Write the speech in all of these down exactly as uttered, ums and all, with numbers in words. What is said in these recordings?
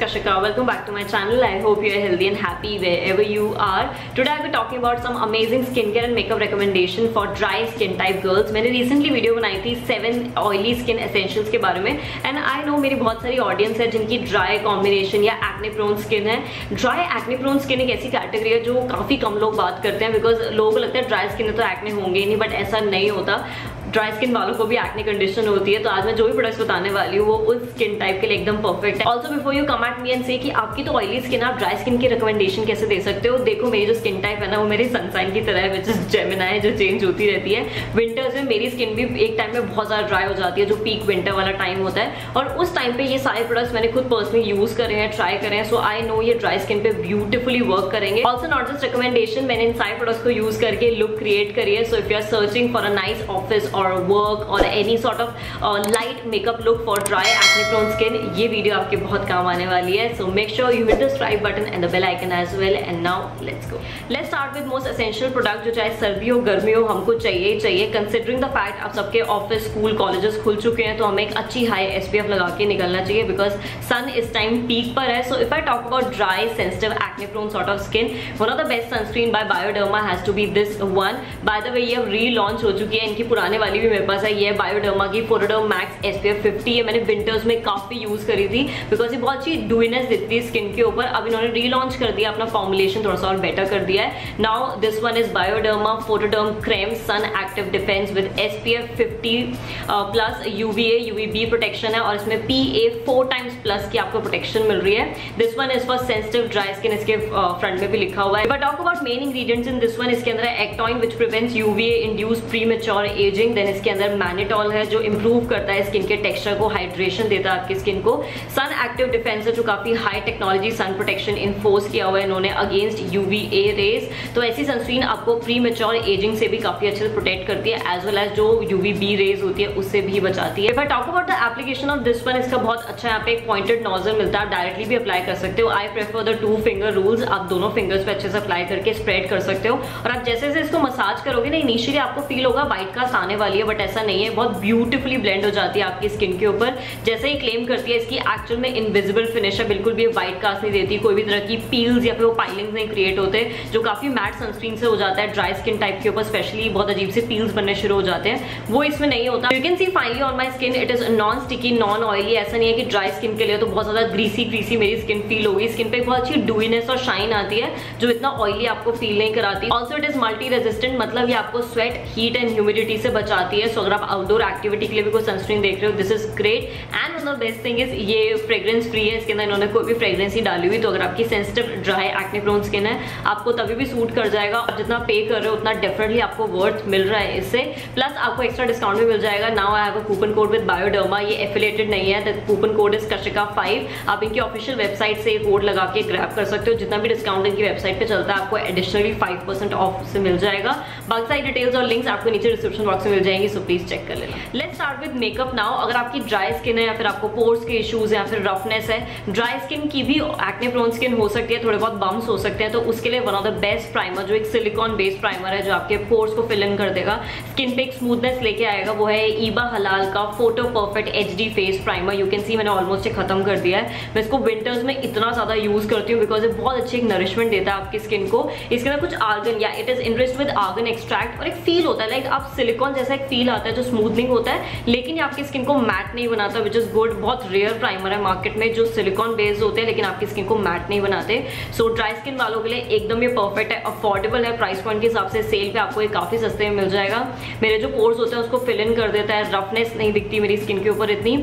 is Kashika. Welcome back to my channel. I hope you are healthy and happy wherever you are. Today I'll be talking about some amazing skincare and makeup recommendation for dry skin type girls. मैंने recently video बनाई थी seven oily skin essentials के बारे में and I know मेरी बहुत सारी audience है जिनकी dry combination या acne prone skin है. Dry acne prone skin एक ऐसी category है जो काफी कम लोग बात करते हैं because लोगों को लगता है dry skin है तो acne होंगे नहीं, but ऐसा नहीं होता. ड्राई स्किन वालों को भी एक्ने कंडीशन होती है. तो आज मैं जो भी प्रोडक्ट्स बताने वाली हूँ वो उस स्किन टाइप के लिए एकदम परफेक्ट है. Also before you come at me and say कि आपकी तो ऑयली स्किन, आप ड्राई स्किन की रिकमेंडेशन कैसे दे सकते हो, देखो मेरी जो स्किन टाइप है ना वो मेरी सनसाइन की तरह है, विच इज जेमिनाई, जो चेंज होती रहती है. विंटर्स में मेरी स्किन भी एक टाइम में बहुत ज़्यादा ड्राई हो जाती है, जो पीक विंटर वाला टाइम होता है, और उस टाइम पर ये सारे प्रोडक्ट्स मैंने खुद पर्सनली यूज़ करे हैं, ट्राई करे हैं. सो आई नो ये ड्राई स्किन पर ब्यूटिफुली वर्क करेंगे. ऑल्सो नॉट जस्ट रिकमेंडेशन, मैंने इन सारे प्रोडक्ट्स को यूज़ करके लुक क्रिएट करी है. So if you are searching for a nice office और वर्क और any sort of light makeup look for dry acne prone skin, ये वीडियो आपके बहुत काम आने वाली है. So make sure you hit the subscribe button and the bell icon as well. And now let's go let's start with most essential product जो चाहे सर्दी हो गर्मी हो हमको चाहिए ही चाहिए. कंसिडरिंग द फैक्ट आप सबके ऑफिस स्कूल कॉलेजेस खुल चुके हैं तो हमें एक अच्छी हाई एस पी एफ लगा के निकलना चाहिए बिकॉज सन इस टाइम पीक पर है. So if I talk about dry sensitive acne prone sort of skin, one of the best sunscreen by Bioderma has to be this one. By the way ये री launch हो चुकी है, इनकी पुराने वाली भी मेरे पास है. ये बायोडर्मा की Photoderm Max S P F fifty, ये मैंने विंटर्स में काफ़ी यूज़ करी थी बिकॉज ये बहुत अच्छी डूइनेस देती है स्किन के ऊपर. अब इन्होंने रीलॉन्च कर दिया, अपना फॉर्मुलेशन थोड़ा सा और बेटर कर दिया है. Now this one is Bioderma Photoderm cream sun active defence with S P F fifty plus U V A U V B protection है और इसमें P A four times plus की आपको प्रोटेक्शन मिल रही है. This one is for sensitive dry skin, इसके front में भी लिखा हुआ है. But talk about main ingredients in this one, इसके अंदर है ectoin which prevents you V A induce premature ageing. Then इसके अंदर मैनिटॉल है जो इंप्रूव करता है स्किन के टेक्सचर को, हाइड्रेशन देता है आपकी स्किन को. सन एक्टिव डिफेंस है जो काफी high technology sun protection enforce किया हुआ है इन्होंने against U V A rays. तो ऐसी सनस्क्रीन आपको प्री मेच्योर एजिंग से भी काफी अच्छे से प्रोटेक्ट करती है एज वेल एज जो यू वी बी रेज होती है उससे भी बचाती है. But talk about the application of this one, इसका बहुत अच्छा यहाँ पे एक पॉइंटेड नोजल मिलता है, आप डायरेक्टली भी अप्लाई कर सकते हो. I prefer the two finger rules, आप दोनों फिंगर्स पे अच्छे से अप्लाई करके स्प्रेड कर सकते हो. और आप जैसे जैसे इसको मसाज करोगे ना, इनिशियली आपको फील होगा वाइट कास्ट आने वाली है, बट ऐसा नहीं है, बहुत ब्यूटीफुली ब्लेंड हो जाती है आपकी स्किन के ऊपर. जैसे ही क्लेम करती है इसकी एक्चुअल में इनविजिबल फिनिश है, बिल्कुल भी वाइट कास्ट नहीं देती, कोई भी तरह की पील्स या फिर वो पाइलिंग्स नहीं क्रिएट होते जो काफी मैट सनस्क्रीन से हो जाता है. ड्राई स्किन टाइप के ऊपर स्पेशली बहुत अजीब से पील्स बनने शुरू हो जाते हैं, वो इसमें नहीं होता. You can see finally on my skin it is non sticky non oily. ऐसा नहीं है कि ड्राई स्किन के लिए तो बहुत ज्यादा ग्रीसी ग्रीसी मेरी स्किन फील होगी, स्किन पे बहुत अच्छी डूइनेस और शाइन आती है जो इतना ऑयली आपको फील नहीं कराती. Also it is multi resistant, मतलब ये आपको स्वेट हीट एंड ह्यूमिडिटी से बचाती है. सो अगर आप आउटडोर एक्टिविटी के लिए भी कोई सनस्क्रीन देख रहे हो, this is great. And one of the best thing is ये फ्रेग्रेंस फ्री है, इसके अंदर इन्होंने कोई भी फ्रेग्रेंस ही डाली हुई. तो अगर आपकी sensitive dry acne prone skin है आपको तभी भी सूट कर जाएगा. आप जितना पे कर रहे हो उतना डेफिनेटली आपको वर्थ मिल रहा है इससे, प्लस आपको एक्स्ट्रा डिस्काउंट भी मिल जाएगा. Now I have a coupon code with Bioderma, ये एफिलेटेड नहीं है, coupon code is Kashika five. आप इनकी ऑफिशियल वेबसाइट से कोड लगा के ग्रैब कर सकते हो, जितना भी डिस्काउंट इनकी वेबसाइट पे चलता है आपको एडिशनली फाइव परसेंट ऑफ से मिल जाएगा. बाकी सारी डिटेल्स और लिंक्स आपको नीचे डिस्क्रिप्शन बॉक्स में मिल जाएंगी, सो प्लीज चेक कर लेना. Let's start with makeup now. अगर आपकी ड्राई स्किन है या फिर आपको पोर्स के इश्यूज या फिर रफनेस है, ड्राई स्किन की भी एक्ने प्रोन स्किन हो सकती है, थोड़े बहुत बम्स हो सकते हैं, तो उसके लिए one of the best primer जो एक सिलिकॉन बेस्ड प्राइमर है जो आपके पोर्स को फिल इन कर देगा, स्किन पे एक स्मूथनेस लेके आएगा, वो है ईबा हलाल का photo perfect H D face primer. You can see मैंने ऑलमोस्ट ये खत्म कर दिया है. मैं इसको विंटर्स में इतना ज्यादा यूज करती हूँ बिकॉज ये बहुत अच्छी एक नरिशमेंट देता है आपकी स्किन को. इसके अंदर कुछ आर्गन या it is enriched with argan extract और एक फील होता है लाइक आप सिलिकॉन जैसा एक फील आता है जो स्मूथनिंग होता है, लेकिन ये आपकी स्किन को मैट नहीं बनाता, विच इज गुड. बहुत रेयर प्राइमर है मार्केट में जो सिलिकॉन बेस्ड होते हैं लेकिन आपकी स्किन को मैट नहीं बनाते. सो ड्राई स्किन वालों के लिए एकदम ये परफेक्ट है, अफोर्डेबल है, प्राइस पॉइंट के हिसाब से सेल पे आपको ये काफी सस्ते में मिल जाएगा. मेरे जो पोर्स होते हैं उसको फिल इन कर देता है, रफनेस नहीं दिखती मेरी स्किन के ऊपर इतनी.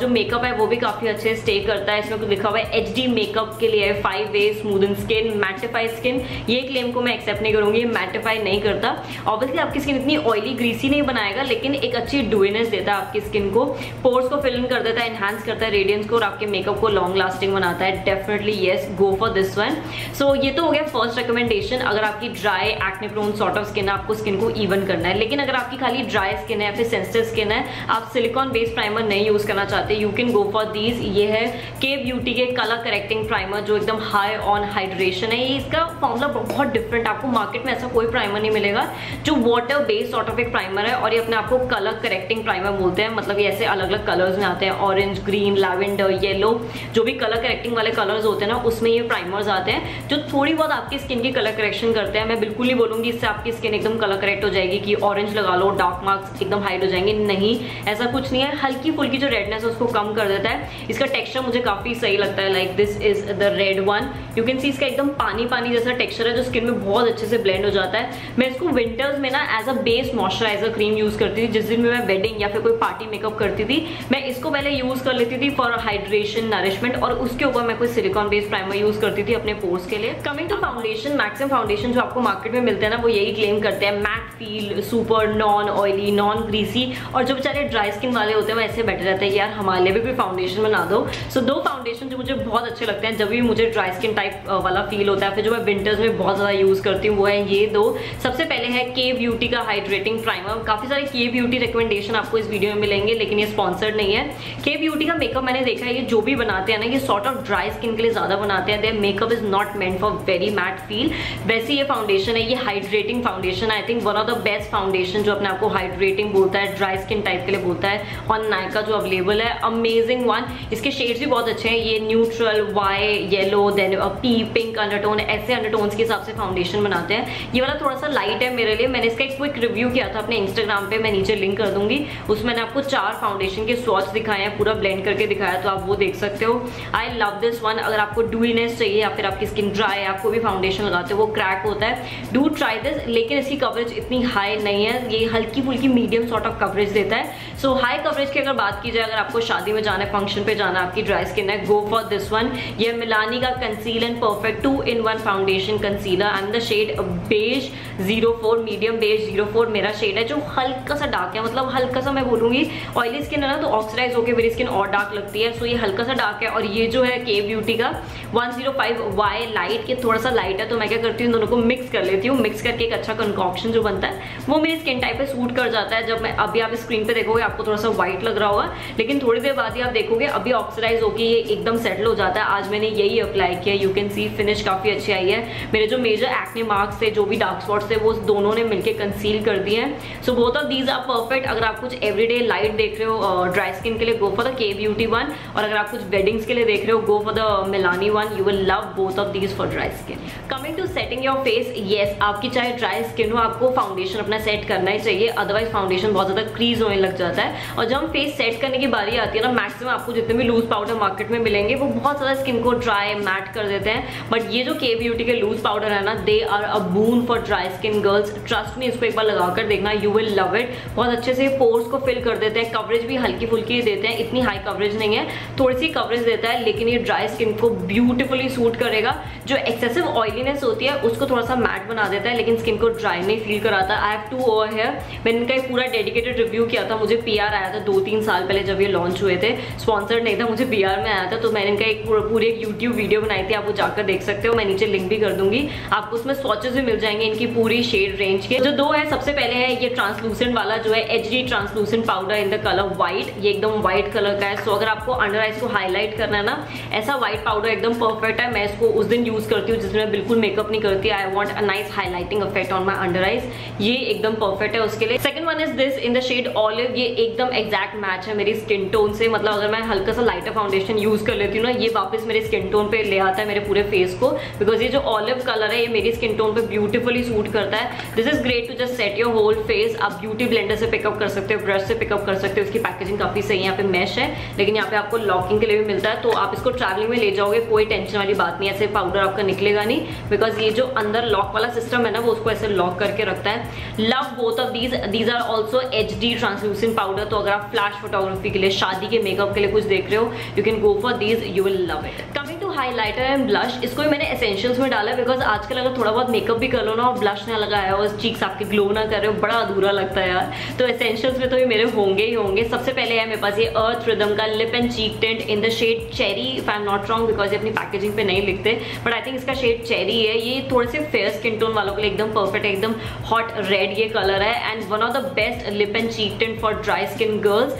जो मेकअप है वो भी काफी अच्छे स्टे करता है. इसमें कुछ लिखा हुआ है एच डी मेकअप के लिए, five way smoothen skin mattify skin, ये क्लेम को मैं एक्सेप्ट नहीं करूंगी, मैटिफाई नहीं करता. ऑब्वियसली आपकी स्किन इतनी ऑयली ग्रीसी नहीं बनाएगा लेकिन एक अच्छी डूइनेस देता है आपकी स्किन को, पोर्स को फिल इन कर देता है, एनहांस करता है रेडियंस को और आपके मेकअप को लॉन्ग लास्टिंग बनाता है. Definitely yes, go for this one. So ये तो हो गया फर्स्ट रिकमेंडेशन, अगर आपकी dry acne prone sort of skin है आपको स्किन को इवन करना है. लेकिन अगर आपकी खाली ड्राई स्किन है या फिर सेंसिटिव स्किन है, आप सिलिकॉन बेस्ड प्राइमर नहीं यूज करना चाहते, you can go for these. ये है के ब्यूटी के कलर करेक्टिंग प्राइमर जो एकदम हाई ऑन हाइड्रेशन है. ये इसका फॉर्मुला बहुत डिफरेंट, आपको मार्केट में ऐसा कोई प्राइमर नहीं मिलेगा जो वाटर बेस्ड सॉर्ट ऑफ एक प्राइमर प्राइमर है और ये अपने आपको कलर करेक्टिंग प्राइमर बोलते हैं। मतलब ये ऐसे अलग अलग कलर्स में आते हैं, ऑरेंज, ग्रीन, लैवेंडर, येलो, जो भी कलर करेक्टिंग वाले कलर्स होते हैं ना उसमें ये प्राइमर्स आते हैं जो थोड़ी बहुत आपकी स्किन की कलर करेक्शन करते हैं। मैं बिल्कुल नहीं बोलूँगी इससे आपकी स्किन एकदम कलर करेक्ट हो जाएगी कि ऑरेंज लगा लो डार्क मार्क्स एकदम हाइड हो जाएंगे, नहीं, ऐसा कुछ नहीं है। हल्की फुल्की जो रेडनेस है उसको कम कर देता है। इसका टेक्स्चर मुझे काफ़ी सही लगता है, like this is the red one, you can see इसका एकदम पानी पानी जैसा टेक्स्चर है जो स्किन में बहुत अच्छे से ब्लेंड हो जाता है। मैं इसको विंटर्स में ना as a base moisturiser cream use करती थी। जिस दिन में मैं वेडिंग या फिर कोई पार्टी मेकअप करती थी मैं इसको पहले यूज़ कर लेती थी फॉर हाइड्रेशन, नरिशमेंट, और उसके ऊपर मैं कोई सिलिकॉन बेस्ड प्राइमर यूज़ करती थी अपने पोर्स के लिए। Coming to foundation, Maxim foundation जो आपको मार्केट में मिलते हैं ना वो यही क्लेम करते हैं matte feel, super non oily, non greasy, और जो बेचारे ड्राई स्किन वाले होते हैं वो ऐसे बैठे रहते हैं यार हमारे लिए भी कोई फाउंडेशन बना दो। सो दो फाउंडेशन जो मुझे बहुत अच्छे लगते हैं जब भी मुझे ड्राई स्किन टाइप वाला फील होता है फिर जो मैं विंटर्स में बहुत ज़्यादा यूज़ करती हूँ वो है ये दो। सबसे पहले है के ब्यूटी का हाइड्रेटिंग प्राइमर। काफ़ी सारे के ब्यूटी रिकमेंडेशन आपको इस वीडियो में मिलेंगे लेकिन ये स्पॉन्सर्ड नहीं है। के ब्यूटी का मेकअप मैंने देखा है ये जो भी बनाते हैं ना ये सॉर्ट ऑफ ड्राई स्किन के लिए ज़्यादा बनाते हैं। Their makeup is not meant for very matte feel. वैसे ये फाउंडेशन है ये hydrating foundation, I think one of the best foundation जो अपने आपको हाइड्रेटिंग बोलता है, ड्राई स्किन टाइप के लिए बोलता है, ऑन नायका जो अवेलेबल है। Amazing one. इसके शेड्स भी बहुत अच्छे हैं, ये neutral, Y, yellow, then P, pink undertone, ऐसे अंडरटोन्स के हिसाब से फाउंडेशन बनाते हैं। ये वाला थोड़ा सा लाइट है मेरे लिए। मैंने इसका एक क्विक रिव्यू किया था अपने इंस्टाग्राम पे, मैं नीचे लिंक कर दूंगी, उसमें मैंने आपको चार फाउंडेशन के स्वॉच दिखाए हैं, पूरा ब्लेंड करके दिखाया, तो आप वो देख सकते हो। I love this one. अगर आपको डूईनेस चाहिए या फिर आपकी स्किन ड्राई है, आपको भी फाउंडेशन लगाते हो वो क्रैक होता है, डू ट्राई दिस। लेकिन इसकी कवरेज इतनी हाई नहीं है, ये हल्की फुल्की मीडियम सॉर्ट ऑफ कवरेज देता है। सो हाई कवरेज की अगर बात की जाए, अगर आपको शादी में जाना है, फंक्शन पे जाना है, आपकी ड्राई स्किन है, गो फॉर दिस वन। ये मिलानी का conceal and perfect two in one foundation concealer, and the shade beige zero four, medium beige zero four मेरा शेड है जो हल्का सा डार्क है। मतलब हल्का सा मैं बोलूँगी, ऑयली स्किन है ना तो ऑक्सीडाइज होकर मेरी स्किन और डार्क लगती है, सो ये हल्का सा डार्क है। और ये जो है के ब्यूटी का one zero five Y light, ये थोड़ा सा लाइट है, तो मैं क्या करती हूँ दोनों को मिक्स कर लेती हूँ। मिक्स करके एक अच्छा कंकॉक्शन जो बनता है वो मेरी स्किन टाइप पे सूट कर जाता है। जब मैं अभी आप स्क्रीन पे देखोगे आपको थोड़ा सा व्हाइट लग रहा होगा, लेकिन थोड़ी देर बाद ही आप देखोगे अभी ऑक्सीडाइज होकर ये एकदम सेटल हो जाता है। आज मैंने यही अप्लाई किया, यू कैन सी फिनिश काफ़ी अच्छी आई है। मेरे जो मेजर एक्ने मार्क्स थे, जो भी डार्क स्पॉट्स थे, वो दोनों ने मिलकर कंसील कर दिए हैं। So both of these are perfect. अगर आप कुछ एवरीडे लाइट देख रहे हो ड्राई स्किन के लिए, go for the K beauty one, और अगर आप कुछ वेडिंग्स के लिए देख रहे हो go for the Milani one. You will love both of these for dry skin. Coming to setting your face, yes, आपकी चाहे ड्राई स्किन हो आपको फाउंडेशन अपना सेट करना ही चाहिए, अदरवाइज फाउंडेशन बहुत ज़्यादा क्रीज होने लग जाता है। और जब हम फेस सेट करने की बारी आती है ना, मैक्सिमम आपको जितने भी लूज पाउडर मार्केट में मिलेंगे वो बहुत ज़्यादा स्किन को ड्राई मैट कर देते हैं, बट ये जो के ब्यूटी के लूज पाउडर है ना, they are a boon for dry skin girls. Trust me, इसको एक बार लगाकर देखना, यू विल लव इट। बहुत अच्छे से पोर्स को फिल कर देते हैं, कवरेज भी हल्की फुल्की देते हैं, इतनी हाई कवरेज नहीं है, थोड़ी सी कवरेज देता है, लेकिन ये ड्राई स्किन को ब्यूटीफुली सूट करेगा। जो एक्सेसिव ऑयलीनेस होती है उसको थोड़ा सा मैट बना देता है, लेकिन स्किन को ड्राई नहीं फील कराता। I have two over here, मैंने इनका पूरा डेडिकेटेड रिव्यू किया था। मुझे पीआर आया था दो तीन साल पहले जब ये लॉन्च हुए थे, स्पॉन्सर्ड नहीं था, मुझे पीआर में आया था, तो मैंने इनका एक पूरी एक यूट्यूब वीडियो बनाई थी, आप वो जाकर देख सकते हो, मैं नीचे लिंक भी कर दूंगी। आपको उसमें स्वॉचेस भी मिल जाएंगे इनकी पूरी शेड रेंज के। जो दो है, सबसे पहले है ये ट्रांसलूसेंट वाला जो है H D translucent powder in the colour white, ये एकदम व्हाइट कलर का है। सो अगर आपको अंडर आइज को हाईलाइट करना है ना, ऐसा व्हाइट पाउडर एकदम परफेक्ट है। मैं इसको उस दिन यूज़ करती हूँ जिसमें मैं बिल्कुल मेकअप नहीं करती, I want a nice highlighting effect on my under eyes, ये एकदम परफेक्ट है उसके लिए। Second one is this in the shade olive, ये एकदम एग्जैक्ट मैच है मेरी स्किन टोन से। मतलब अगर मैं हल्का सा लाइटर फाउंडेशन यूज़ कर लेती हूँ ना, ये वापस मेरे स्किन टोन पे ले आता है, मेरे पूरे फेस को, बिकॉज ये जो ऑलिव कलर है ये मेरी स्किन टोन पे ब्यूटीफुली सूट करता है। This is great to just set your whole face. आप ब्यूटी ब्लेंडर से पिकअप कर सकते हो, ब्रश से पिकअप कर सकते हो, इसकी पैकेजिंग काफ़ी सही है, यहाँ पे मैश है, लेकिन यहाँ पे आपको लॉकिंग के लिए भी मिलता है, तो आप इसको ट्रैवलिंग में ले जाओगे कोई टेंशन वाली बात नहीं, ऐसे पाउडर आपका निकलेगा नहीं, बिकॉज ये जो अंदर लॉक वाला सिस्टम है ना वो उसको ऐसे लॉक करके रखता है। Love both of these, these are also H D translucent powder, तो अगर आप फ्लैश फोटोग्राफी के लिए, शादी के मेकअप के लिए कुछ देख रहे हो, you can go for these, you will love it. Coming to highlighter and blush, इसको भी मैंने एसेंशियल्स में डाला, बिकॉज आजकल अगर थोड़ा बहुत मेकअप भी कर लो ना और ब्लश ना लगाया हो, चीक्स आपके ग्लो ना कर रहे हो, बड़ा अधूरा लगता है यार, तो एसेंशियल्स में तो ये मेरे होंगे ही होंगे। सबसे पहले है मेरे पास ये अर्थ रिदम का lip and cheek tint in the shade cherry, if I am not wrong, because ये अपनी पैकेजिंग पे नहीं लिखते, बट आई थिंक इसका शेड चेरी है। ये थोड़े से फेयर स्किन टोन वालों के लिए एकदम परफेक्ट है, एकदम हॉट रेड ये कलर है, and one of the best lip and cheek tint for dry skin girls,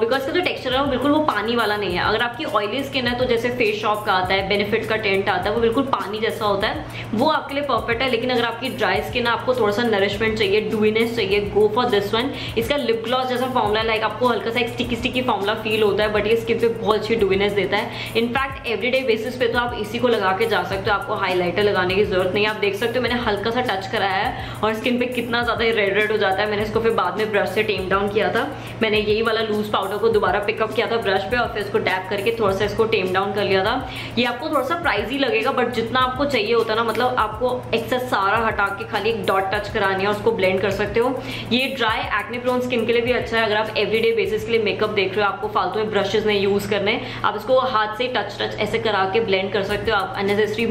because का जो टेक्स्चर है वो बिल्कुल वो पानी वाला नहीं है। अगर आपकी ऑयली स्किन है तो जैसे फेस शॉप का आता है, है, बेनिफिट का टेंट आता है, वो बिल्कुल पानी जैसा होता है, वो आपके लिए परफेक्ट है। लेकिन अगर आपकी ड्राई स्किन है, आपको थोड़ा सा नरिशमेंट चाहिए, डूइनेस चाहिए, गो फॉर दिस वन। इसका लिप ग्लॉस जैसा फॉर्मूला, लाइक आपको हल्का सा एक स्टिकी स्टिकी फॉर्मूला फील होता है, बट ये स्किन पे बहुत अच्छी डूइनेस देता है। इनफैक्ट एवरीडे बेसिस पे तो आप इसी को लगा के जा सकते हो, आपको हाईलाइटर लगाने की जरूरत नहीं है। आप देख सकते हो मैंने हल्का सा टच कराया है और स्किन पे कितना ज़्यादा रेड रेड हो जाता है। मैंने इसको फिर बाद में ब्रश से टेम डाउन किया था, मैंने यही वाला लूज पाउडर को दोबारा पिकअप किया था ब्रश पे और फिर इसको टैप करके थोड़ा सा इसको टेम डाउन कर लिया था। ये आपको थोड़ा सा प्राइजी लगेगा, बट जितना आपको चाहिए होता है ना, मतलब आपको एक्सेस सारा हटा के खाली एक डॉट टच करानी है और उसको ब्लेंड कर सकते हो। ये ड्राई एक्ने प्रोन स्किन के लिए भी अच्छा है। अगर आप एवरीडे बेसिस के लिए मेकअप देख रहे हो, आपको फालतू में ब्रशेज नहीं यूज करने, आप इसको हाथ से टच टच ऐसे करा के ब्लेंड कर सकते हो। आप अननेसेसरी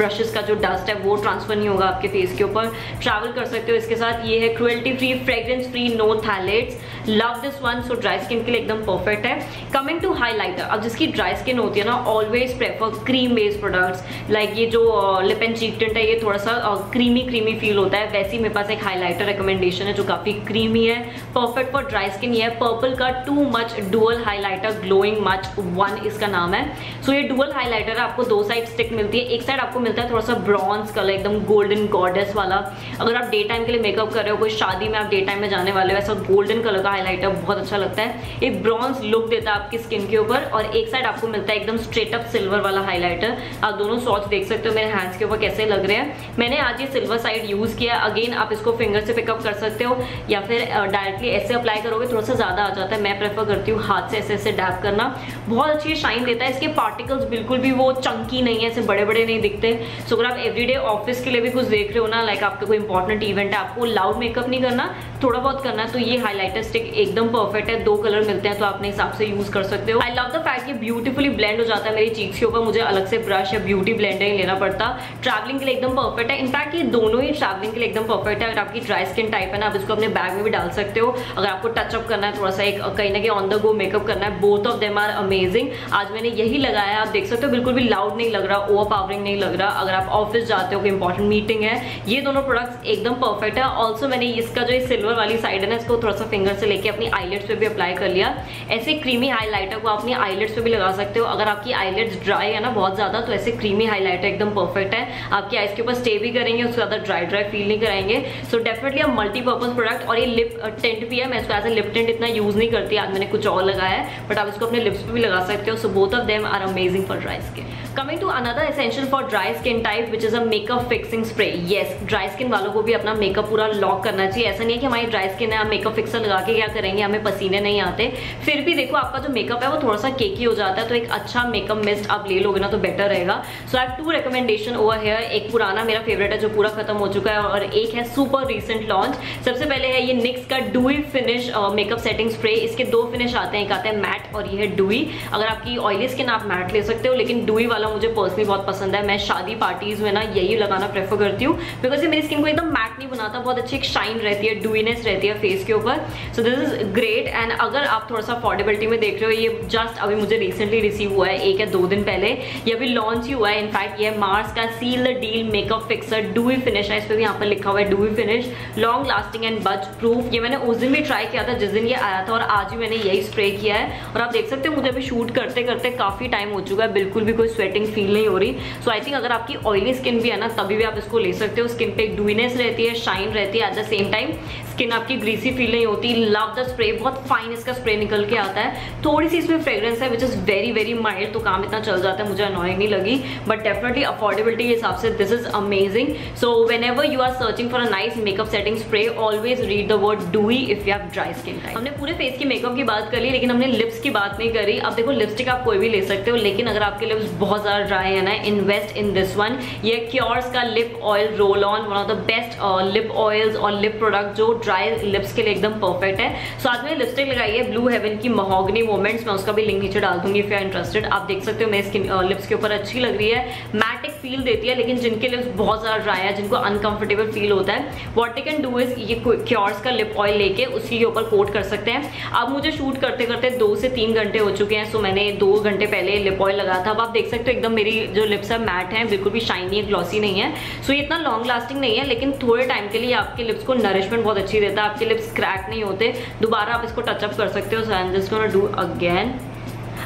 ब्रशेज का जो डस्ट है वो ट्रांसफर नहीं होगा आपके फेस के ऊपर। ट्रैवल कर सकते हो इसके साथ। ये है cruelty free, fragrance free, no phthalates, love this one. So dry skin के लिए एकदम परफेक्ट है। कमिंग टू हाईलाइटर, अब जिसकी ड्राई स्किन होती है ना, always prefer cream based products. Like ये जो लिप एंड चीक टिंट है, ये थोड़ा सा क्रीमी क्रीमी फील होता है। वैसे ही मेरे पास एक हाईलाइटर रिकमेंडेशन है जो काफ़ी क्रीमी है, परफेक्ट फॉर ड्राई स्किन। ये है पर्पल का too much dual highlighter, glowing much one इसका नाम है। सो so, ये डुअल हाईलाइटर है, आपको दो साइड स्टिक मिलती है। एक साइड आपको मिलता है थोड़ा सा ब्रॉन्ज कलर, एकदम गोल्डन गॉडेस वाला। अगर आप डे टाइम के लिए मेकअप कर रहे हो, कोई शादी में आप डे टाइम में जाने वाले हो, ऐसा गोल्डन कलर का हाईलाइटर बहुत अच्छा लगता है, एक ब्रॉन्ज लुक देता है आपकी स्किन के ऊपर। और एक साइड आपको मिलता है एकदम स्ट्रेट अप सिल्वर वाला हाईलाइटर। आप दोनों सॉच देख सकते हो मेरे हैंड्स के ऊपर कैसे लग रहे हैं। मैंने आज ये सिल्वर साइड यूज़ किया। अगेन आप इसको फिंगर से पिकअप कर सकते हो या फिर डायरेक्टली ऐसे अप्लाई करोगे थोड़ा सा ज़्यादा आ जाता है। मैं प्रेफर करती हूँ हाथ से ऐसे ऐसे डैप करना, बहुत अच्छी शाइन देता है। इसके पार्टिकल्स बिल्कुल भी वो चंकी नहीं है, ऐसे बड़े बड़े नहीं दिखते। सो अगर आप एवरीडे ऑफिस के लिए भी कुछ देख रहे हो ना, लाइक आपका कोई इंपॉर्टेंट इवेंट है, आपको लाउड मेकअप नहीं करना, थोड़ा बहुत करना, तो ये हाईलाइटर स्टिक एकदम परफेक्ट है। दो कलर मिलते हैं तो आप अपने हिसाब से यूज़ कर सकते हो। आई लव द फैक्ट ये ब्यूटीफुली ब्लेंड हो जाता है मेरी चीक्स के ऊपर, मुझे अलग से ब्रश या ब्यूटी ब्लेंडर नहीं लेना पड़ता। ट्रैवलिंग के लिए एकदम परफेक्ट है। इनफैक्ट ये दोनों ही ट्रैवलिंग के लिए एकदम परफेक्ट है। अगर आपकी ड्राई स्किन टाइप है ना, आप इसको अपने बैग में भी डाल सकते हो। अगर आपको टचअप करना है, थोड़ा सा एक कहीं ना कहीं ऑन द गो मेकअप करना है, both of them are amazing. आज मैंने यही लगाया, आप देख सकते हो बिल्कुल भी लाउड नहीं लग रहा, ओवर पावरिंग नहीं लग रहा। अगर आप ऑफिस जाते हो, कोई इंपॉर्टेंट मीटिंग है, ये दोनों प्रोडक्ट्स एकदम परफेक्ट है। ऑल्सो मैंने इसका जो सिल्वर वाली साइड है ना, इसको थोड़ा सा फिंगर से लेके अपनी आईलेट्स पे भी अप्लाई कर लिया। ऐसे क्रीमी हाईलाइटर को अपनी आईलेट्स पे भी लगा सकते हो। अगर आपकी आईलेट्स ड्राई है ना बहुत ज़्यादा, तो ऐसे क्रीमी हाईलाइटर एकदम परफेक्ट है। आपकी आईज के ऊपर स्टे भी करेंगे, उसको ज़्यादा ड्राई ड्राई फील नहीं कराएंगे। सो डेफिनेटली आप मल्टीपर्पज प्रोडक्ट। और ये लिप टेंट भी है, मैं इसको एज ए लिप टेंट इतना यूज़ नहीं करती, आज मैंने कुछ और लगाया है, बट आप इसको अपने लिप्स पर भी लगा सकते हो। So both of them are amazing for dry skin. Coming to another essential for dry skin type, which is a makeup fixing spray. Yes, dry skin वालों को भी अपना मेकअप पूरा लॉक करना चाहिए। ऐसा नहीं है कि हमारी ड्राई स्किन है, हम मेकअप फिक्सर लगा के क्या करेंगे, हमें पसीने नहीं आते, फिर भी देखो आपका जो मेकअप है वो थोड़ा सा केकी हो जाता है। तो एक अच्छा मेकअप मिस्ट आप ले लोगे ना तो बेटर रहेगा। So I have two recommendation over here. एक पुराना मेरा फेवरेट है जो पूरा खत्म हो चुका है, और एक है सुपर रिसेंट लॉन्च। सबसे पहले है ये निक्स का dewy finish makeup setting spray. इसके दो फिनिश आते हैं, एक आता है मैट और ये है डुई। अगर आपकी ऑयली स्किन आप मैट ले सकते हो, लेकिन डुई वाला मुझे पर्सनली बहुत पसंद है। मैं शादी पार्टीज में ना यही लगाना प्रेफर करती हूँ, बिकॉज ये मेरी स्किन को एकदम मैट नहीं बनाता, बहुत अच्छी एक शाइन रहती है, डूइनेस रहती है फेस के ऊपर। So this is great. And अगर आप थोड़ा सा अफोर्डेबिलिटी में देख रहे हो, ये जस्ट अभी मुझे रिसेंटली रिसीव हुआ है, एक या दो दिन पहले ये अभी लॉन्च ही हुआ है। इनफैक्ट ये मार्स का seal the deal makeup fixer dewy finish है, इस पर भी यहाँ पर लिखा हुआ है dewy finish, long lasting and budge proof. ये मैंने उस दिन भी ट्राई किया था जिस दिन ये आया था, और आज भी मैंने यही स्प्रे किया है। और आप देख सकते हो मुझे अभी शूट करते करते काफ़ी टाइम हो चुका है, बिल्कुल भी कोई स्वेटिंग फील नहीं हो रही। सो आई थिंक अगर आपकी ऑयली स्किन भी है ना, तभी भी आप इसको ले सकते हो। स्किन पे एक डूइनेस रहती है, शाइन रहती है, at the same time skin आपकी ग्रीसी फील नहीं होती। लव द स्प्रे, बहुत फाइन इसका स्प्रे निकल के आता है। थोड़ी सी इसमें फ्रेग्रेंस है which is very very mild, तो काम इतना चल जाता है, मुझे अनॉइंग नहीं लगी। बट डेफिनेटली अफोर्डेबिलिटी के हिसाब से this is amazing. So whenever you are searching for a nice makeup setting spray, always read the word dewy if you have dry skin type. हमने पूरे फेस की makeup की बात कर ली, लेकिन हमने लिप्स की बात नहीं करी। अब देखो, लिपस्टिक आप कोई भी ले सकते हो, लेकिन अगर आपके लिप्स बहुत ज़्यादा ड्राई है ना, इन्वेस्ट इन दिस वन। ये क्योर्स का lip oil roll on, one of the best lip oils और लिप प्रोडक्ट जो ड्राई लिप्स के लिए एकदम परफेक्ट है। सो आज मैंने लिपस्टिक लगाई है ब्लू हेवन की महोगनी मोमेंट्स, मैं उसका भी लिंक नीचे डाल दूंगी इफ यू आर इंटरेस्टेड। आप देख सकते हो मेरी स्किन लिप्स के ऊपर अच्छी लग रही है, मैट एक फील देती है, लेकिन जिनके लिप्स बहुत ज़्यादा ड्राई है, जिनको अनकंफर्टेबल फील होता है, what you can do is ये क्योर्स का लिप ऑयल लेके उसी के ऊपर कोट कर सकते हैं। अब मुझे शूट करते करते दो से तीन घंटे हो चुके हैं, सो मैंने दो घंटे पहले लिप ऑयल लगाया था। अब आप देख सकते हो एकदम मेरी जो लिप्स है मैट है, बिल्कुल भी शाइनी है, ग्लॉसी नहीं है। सो ये इतना लॉन्ग लास्टिंग नहीं है, लेकिन थोड़े टाइम के लिए आपके लिप्स को नरिशमेंट बहुत अच्छी देता है, आपके लिप्स क्रैक नहीं होते। दोबारा आप इसको टचअप कर सकते हो। So I am just gonna do again.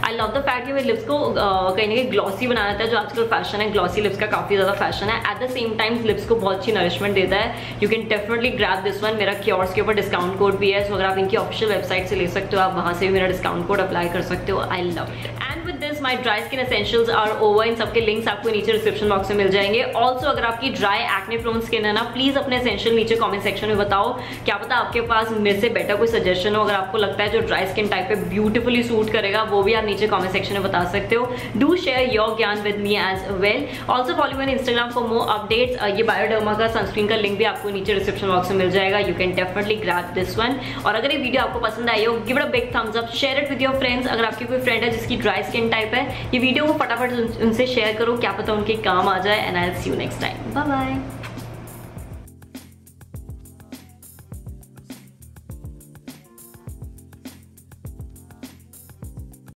I love the fact कि मेरे लिप्स को कहीं ना कहीं ग्लॉसी बना देता है, जो आजकल फैशन है, ग्लॉसी लिप्स का काफ़ी ज़्यादा फैशन है। At the same time lips को बहुत अच्छी नरिशमेंट देता है। You can definitely grab this one. मेरा क्योर्स के ऊपर डिस्काउंट कोड भी है, सो अगर आप इनकी ऑफिशियल वेबसाइट से ले सकते हो, आप वहाँ से भी मेरा डिस्काउंट कोड अप्लाई कर सकते हो। I love it. And with this my dry skin essentials are over. इन सबके लिंक्स आपको नीचे डिस्क्रिप्शन बॉक्स में मिल जाएंगे। ऑल्सो अगर आपकी ड्राई एक्ने प्रोन स्किन है ना, प्लीज़ अपने एसेंशियल नीचे कॉमेंट सेक्शन में बताओ, क्या पता आपके पास मेरे से बेटर कोई सजेशन हो। अगर आपको लगता है जो ड्राई स्किन टाइप पे ब्यूटीफुली सूट करेगा, वो भी आप नीचे कमेंट सेक्शन में बता सकते हो। डू शेयर योर ज्ञान with me as well. Also follow me on Instagram for more updates. ये बायोडर्मा का सनस्क्रीन का लिंक भी आपको नीचे डिस्क्रिप्शन बॉक्स में मिल जाएगा। You can definitely grab this one. और अगर ये वीडियो आपको पसंद आई हो, give it a big thumbs up, share it with your friends. अगर आपकी कोई फ्रेंड है जिसकी ड्राई स्किन टाइप है, ये वीडियो को फटाफट उनसे शेयर करो, क्या पता उनके काम आ जाए। And I will see you next time. Bye bye.